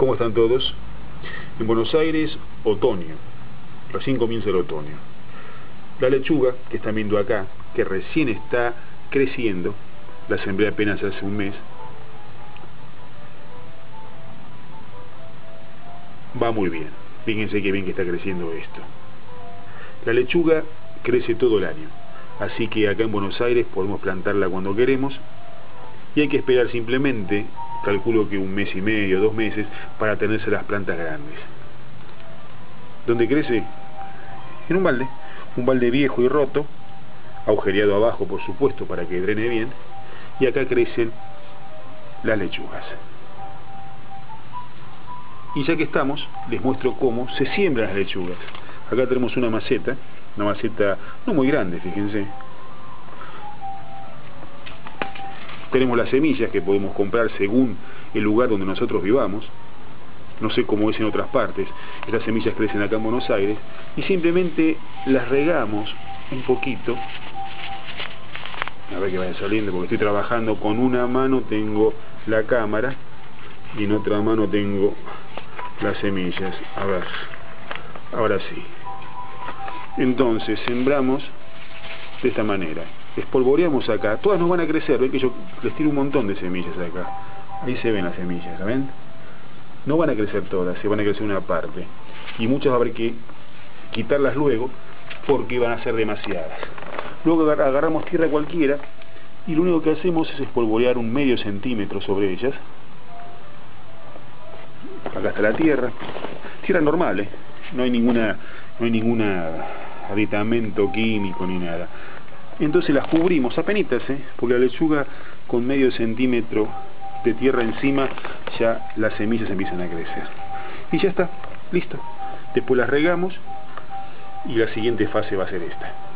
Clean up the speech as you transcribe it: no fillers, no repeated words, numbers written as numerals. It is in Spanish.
¿Cómo están todos? En Buenos Aires, otoño, recién comienza el otoño. La lechuga, que están viendo acá, que recién está creciendo, la sembré apenas hace un mes, va muy bien. Fíjense qué bien que está creciendo esto. La lechuga crece todo el año, así que acá en Buenos Aires podemos plantarla cuando queremos, y hay que esperar simplemente, calculo que un mes y medio, 2 meses, para tenerse las plantas grandes. ¿Dónde crece? En un balde viejo y roto, agujereado abajo por supuesto para que drene bien, y acá crecen las lechugas. Y ya que estamos, les muestro cómo se siembran las lechugas. Acá tenemos una maceta no muy grande, fíjense. Tenemos las semillas que podemos comprar según el lugar donde nosotros vivamos. No sé cómo es en otras partes. Estas semillas crecen acá en Buenos Aires y simplemente las regamos un poquito. A ver que vaya saliendo, porque estoy trabajando con una mano, tengo la cámara, y en otra mano tengo las semillas. A ver, ahora sí. Entonces sembramos de esta manera, espolvoreamos acá, todas nos van a crecer. Ven que yo les tiro un montón de semillas acá, ahí se ven las semillas, ¿saben? No van a crecer todas, se van a crecer una parte, y muchas va a haber que quitarlas luego porque van a ser demasiadas. Luego agarramos tierra cualquiera y lo único que hacemos es espolvorear un medio centímetro sobre ellas. Acá está la tierra, tierra normal, ¿eh? No hay ningún aditamento químico ni nada. Entonces las cubrimos apenitas, ¿eh? Porque la lechuga con medio centímetro de tierra encima ya las semillas empiezan a crecer. Y ya está, listo. Después las regamos y la siguiente fase va a ser esta.